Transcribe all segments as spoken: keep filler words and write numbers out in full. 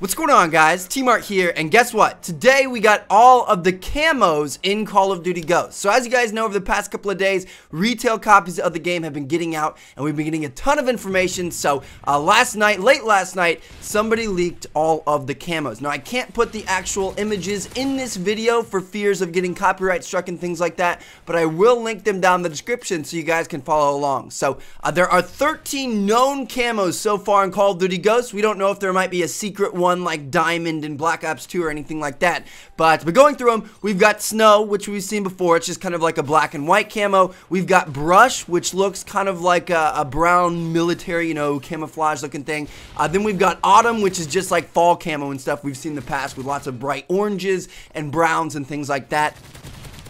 What's going on, guys? T-Mart here, and guess what? Today we got all of the camos in Call of Duty Ghosts. So as you guys know, over the past couple of days, retail copies of the game have been getting out, and we've been getting a ton of information. So uh, last night, late last night, somebody leaked all of the camos. Now I can't put the actual images in this video for fears of getting copyright struck and things like that, but I will link them down in the description so you guys can follow along. So uh, there are thirteen known camos so far in Call of Duty Ghosts. We don't know if there might be a secret one like Diamond and Black Ops two or anything like that, but but going through them, we've got Snow, which we've seen before. It's just kind of like a black and white camo. We've got Brush, which looks kind of like a, a brown military, you know, camouflage looking thing. Uh, then we've got Autumn, which is just like fall camo and stuff we've seen in the past with lots of bright oranges and browns and things like that.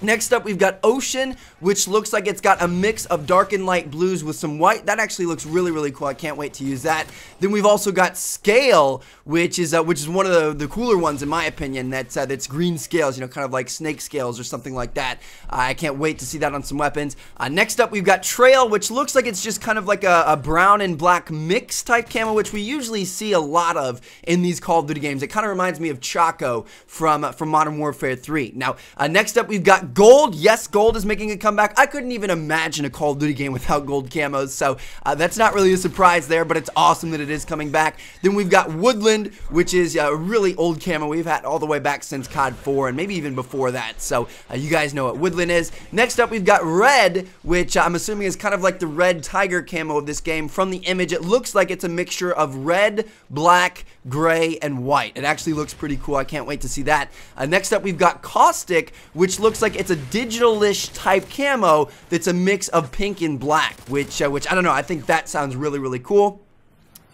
Next up, we've got Ocean, which looks like it's got a mix of dark and light blues with some white. That actually looks really, really cool. I can't wait to use that. Then we've also got Scale, which is uh, which is one of the, the cooler ones, in my opinion. That's, uh, that's green scales, you know, kind of like snake scales or something like that. Uh, I can't wait to see that on some weapons. Uh, next up, we've got Trail, which looks like it's just kind of like a, a brown and black mix type camo, which we usually see a lot of in these Call of Duty games. It kind of reminds me of Chaco from, uh, from Modern Warfare three. Now, uh, next up, we've got Gold. Yes, Gold is making a comeback. I couldn't even imagine a Call of Duty game without Gold camos, so uh, that's not really a surprise there, but it's awesome that it is coming back. Then we've got Woodland, which is a really old camo we've had all the way back since COD four and maybe even before that, so uh, you guys know what Woodland is. Next up, we've got Red, which I'm assuming is kind of like the Red Tiger camo of this game. From the image, it looks like it's a mixture of red, black, gray, and white. It actually looks pretty cool. I can't wait to see that. Uh, next up, we've got Caustic, which looks like it's a digital-ish type camo that's a mix of pink and black, which, uh, which I don't know, I think that sounds really, really cool.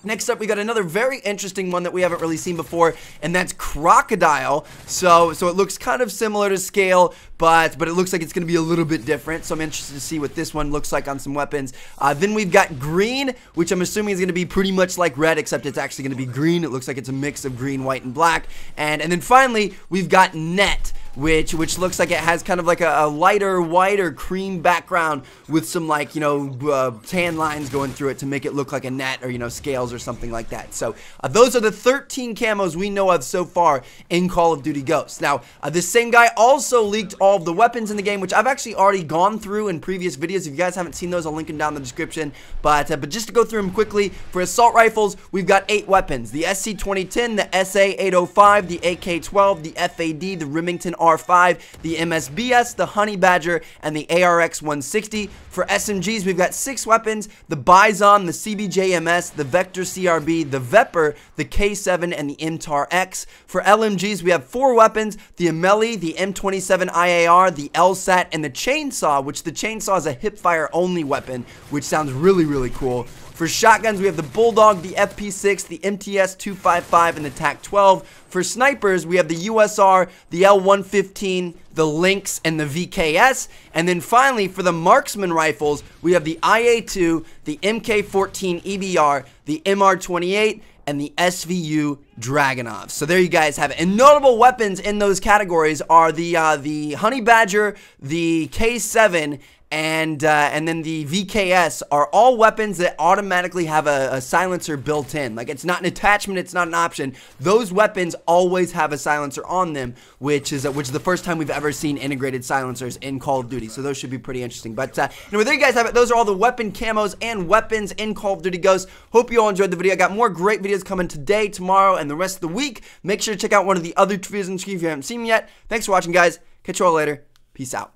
Next up, we got another very interesting one that we haven't really seen before, and that's Crocodile. So, so it looks kind of similar to Scale, but but it looks like it's going to be a little bit different. So I'm interested to see what this one looks like on some weapons. Uh, then we've got Green, which I'm assuming is going to be pretty much like Red, except it's actually going to be green. It looks like it's a mix of green, white, and black. And and then finally, we've got Net, which which looks like it has kind of like a, a lighter white or cream background with some, like, you know, uh, tan lines going through it to make it look like a net or, you know, scales or something like that. So uh, those are the thirteen camos we know of so far in Call of Duty Ghosts. Now, uh, this same guy also leaked all of the weapons in the game, which I've actually already gone through in previous videos. If you guys haven't seen those, I'll link them down in the description. But, uh, but just to go through them quickly, for assault rifles, we've got eight weapons. The S C twenty ten, the S A eight oh five, the A K twelve, the F A D, the Remington R five, the M S B S, the Honey Badger, and the A R X one sixty. For S M Gs, we've got six weapons: the Bison, the C B J M S, the Vector C R B, the Vepr, the K seven, and the M T A R X. For L M Gs, we have four weapons: the Ameli, the M twenty-seven I A R, the L SAT, and the Chainsaw, which the Chainsaw is a hipfire only weapon, which sounds really, really cool. For shotguns, we have the Bulldog, the F P six, the M T S two fifty-five, and the TAC twelve. For snipers, we have the U S R, the L one fifteen, the Lynx, and the V K S. And then finally, for the marksman rifles, we have the I A two, the M K fourteen E B R, the M R twenty-eight, and the S V U Dragunov. So there you guys have it. And notable weapons in those categories are the uh, the Honey Badger, the K seven, and uh, and then the V K S are all weapons that automatically have a, a silencer built in. Like, it's not an attachment, it's not an option. Those weapons always have a silencer on them, which is a, which is the first time we've ever seen integrated silencers in Call of Duty. So those should be pretty interesting. But uh, anyway, there you guys have it. Those are all the weapon camos and weapons in Call of Duty Ghosts. Hope you all enjoyed the video. I got more great videos coming today, tomorrow, and the rest of the week. Make sure to check out one of the other videos in the screen if you haven't seen them yet. Thanks for watching, guys. Catch you all later. Peace out.